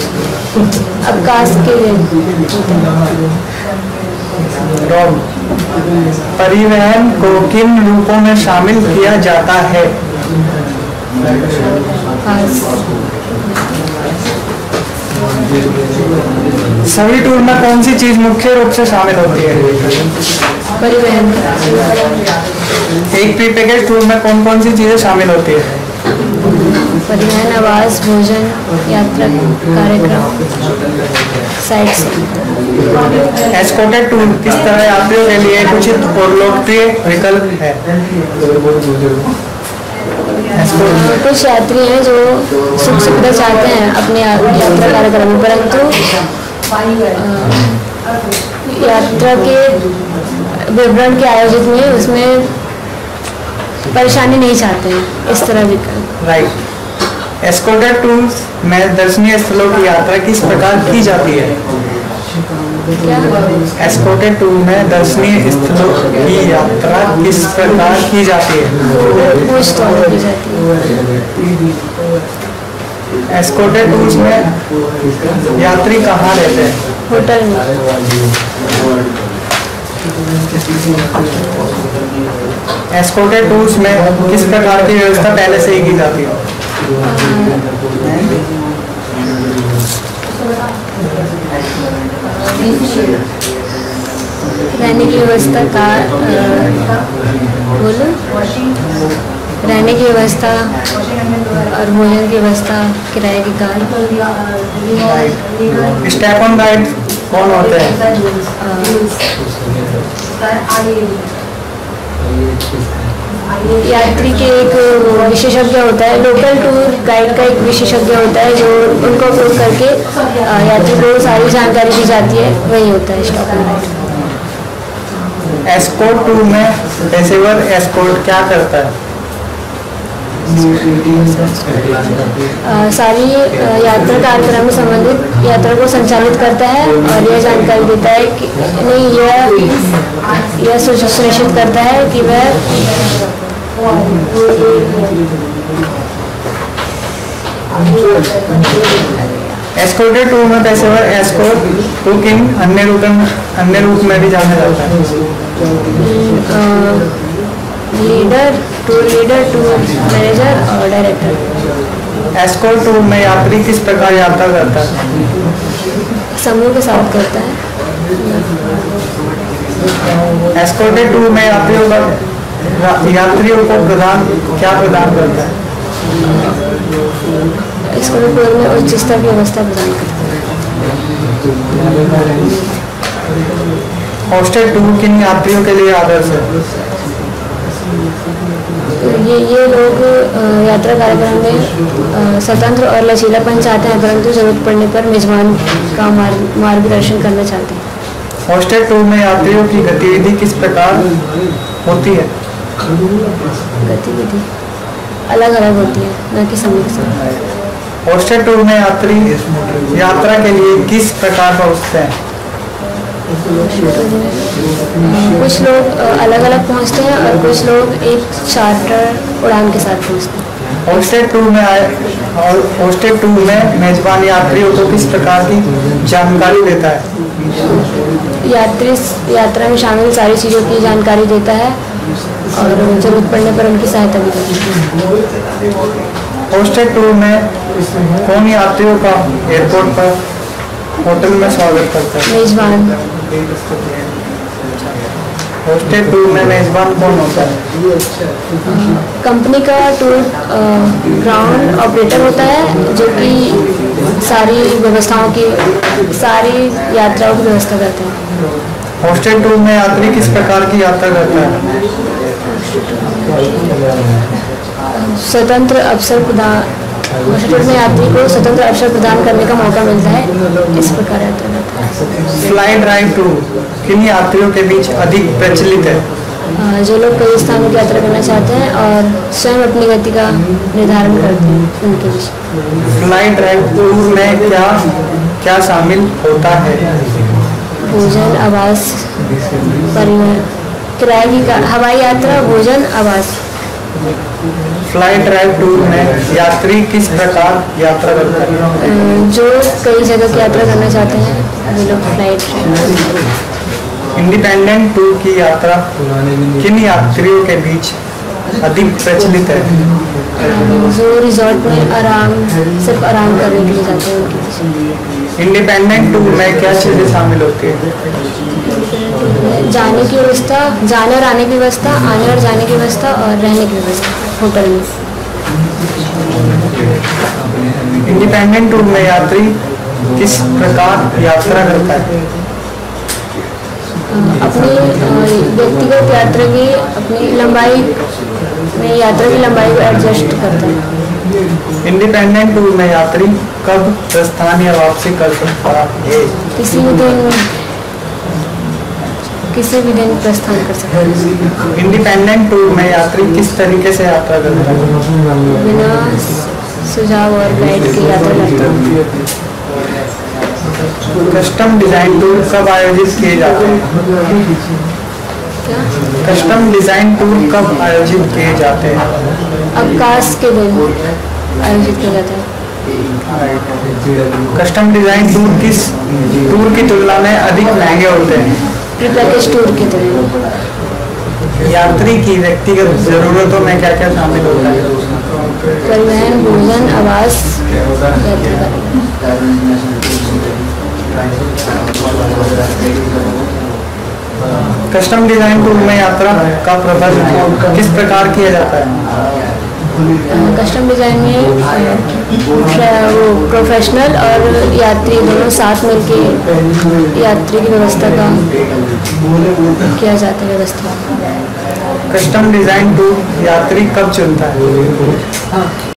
अवकाश के लिए। परिवहन को किन रूपों में शामिल किया जाता है? सभी टूर में कौन सी चीज मुख्य रूप से शामिल होती है? परिवहन। एक प्री पैकेज टूर में कौन कौन सी चीजें शामिल होती है? परिवहन, आवास, भोजन, यात्रा कार्यक्रम, साइट सीन। एस्कॉर्टेड टूर किस तरह यात्रियों के लिए उचित और लोकप्रिय विकल्प है? कुछ यात्री हैं जो सुख सुविधा चाहते हैं अपने यात्रा कार्यक्रम में, परंतु यात्रा के विवरण के आयोजित में उसमें परेशानी नहीं चाहते हैं, इस तरह विकल्प। राइट। एस्कॉर्टेड टूर्स में दर्शनीय स्थलों की यात्रा किस प्रकार की जाती है? एस्कॉर्टेड टूर में दर्शनीय स्थलों की यात्रा किस प्रकार की जाती है? एस्कॉर्टेड टूर्स में यात्री कहाँ रहते हैं? होटल में। एस्कॉर्टेड टूर्स में किस प्रकार की व्यवस्था पहले से ही की जाती है? रहने की व्यवस्था का बोलो, रहने की व्यवस्था और भोजन की व्यवस्था, किराए की कार। स्टेप ऑन गाइड कौन होते हैं? यात्री के एक विशेषज्ञ होता है, लोकल टूर गाइड का एक विशेषज्ञ होता है, जो उनको उपयोग करके यात्री को सारी जानकारी दी जाती है, वही होता है stop and guide. Escort tour में पेशेवर एस्कॉर्ट क्या करता है? सारी यात्रा कार्यक्रम में संबंधित यात्रा को संचालित करता है और यह जानकारी देता है कि नहीं, यह सुनिश्चित करता है कि वह एस्कॉर्टेड टूर में पेशेवर एस्कॉर्ट कुकिंग अन्य रूप में भी जाना जाता है। Leader, tour leader, tour manager और डायरेक्टर। एस्कॉर्ट टूर में यात्री किस प्रकार यात्रा करता है? समूह के साथ करता है। एस्कॉर्टेड टूर में यात्रियों को क्या प्रदान करता है? एस्कॉर्टेड टूर में उच्च स्तर की व्यवस्था प्रदान करता है। हॉस्टेड टूर किन यात्रियों के लिए आदर्श है? ये लोग यात्रा कार्यक्रम में स्वतंत्र और लचीलापन चाहते हैं, परंतु जरूरत पड़ने पर मेजबान का मार्गदर्शन करना चाहते हैं। हॉस्टल टूर में यात्रियों की गतिविधि किस प्रकार होती है? गतिविधि अलग अलग होती है, न कि समूह के साथ। हॉस्टल टूर में यात्री यात्रा के लिए किस प्रकार पहुँचते हैं? कुछ लोग अलग अलग पहुंचते हैं और कुछ लोग एक चार्टर उड़ान के साथ पहुंचते हैं। हॉस्टेड टूर में मेजबान यात्रियों को किस प्रकार की जानकारी देता है? यात्री यात्रा में शामिल सारी चीज़ों की जानकारी देता है और जरूरत पड़ने पर उनकी सहायता भी देती है। हॉस्टेड टूर में कौन यात्रियों का एयरपोर्ट पर होटल में स्वागत करता है? मेजबान। हॉस्टेड टूर में मेजबान कौन होता है? कंपनी का टूर ग्राउंड ऑपरेटर होता है, जो कि सारी व्यवस्थाओं की, सारी यात्राओं की व्यवस्था करता है। हॉस्टेड टूर में यात्री किस प्रकार की यात्रा करता है? स्वतंत्र अवसर प्रदान। हॉस्टेड में यात्री को स्वतंत्र अवसर प्रदान करने का मौका मिलता है, इस प्रकार यात्रा करता है। फ्लाई ड्राइव टूर किन यात्रियों के बीच अधिक प्रचलित है? जो लोग कई स्थानों की यात्रा करना चाहते हैं और स्वयं अपनी गति का निर्धारण करते हैं, उनके बीच। फ्लाई ड्राइव टूर में क्या क्या शामिल होता है? भोजन, आवास, परिवहन, किराए की हवाई यात्रा, भोजन, आवास। फ्लाई ड्राइव टूर में यात्री किस प्रकार यात्रा करते हैं? जो कई जगह की यात्रा करना चाहते हैं वे लोग फ्लाइट। इंडिपेंडेंट टूर की यात्रा किन यात्रियों के बीच अधिक प्रचलित है? जो रिजॉर्ट में आराम, सिर्फ आराम करने के लिए जाते हैं। इंडिपेंडेंट टूर में क्या चीज़ें शामिल होती है? जाने की व्यवस्था, जाने और आने की व्यवस्था, आने और जाने की व्यवस्था और रहने की व्यवस्था होटल में। इंडिपेंडेंट टूर में यात्री किस प्रकार यात्रा करता है? अपनी व्यक्तिगत यात्रा की अपनी लंबाई में यात्रा की लंबाई को एडजस्ट करता है। इंडिपेंडेंट टूर में यात्री कब प्रस्थान या वापसी कर सकता है? किसी भी दिन प्रस्थान कर सकता है। इंडिपेंडेंट टूर में यात्री किस तरीके से यात्रा करता है? बिना सुझाव और गाइड की यात्रा करता है। कस्टम डिजाइन टूर कब आयोजित किए जाते हैं? कस्टम डिजाइन टूर कब आयोजित किए जाते हैं? अवकाश के दिन आयोजित किया जाता है। कस्टम डिजाइन टूर किस टूर की तुलना में अधिक महंगे होते हैं? प्री पैकेज टूर की तुलना। यात्री की व्यक्तिगत जरूरतों में क्या क्या शामिल होता है? परिवहन, भोजन, आवास, यात्रा। कस्टम डिजाइन टूर में यात्रा का प्रबंध किस प्रकार किया जाता है? कस्टम डिजाइन में वो प्रोफेशनल और यात्री दोनों साथ मिलकर यात्री की व्यवस्था का किया जाता है व्यवस्था। कस्टम डिजाइन टूर यात्री कब चुनता है?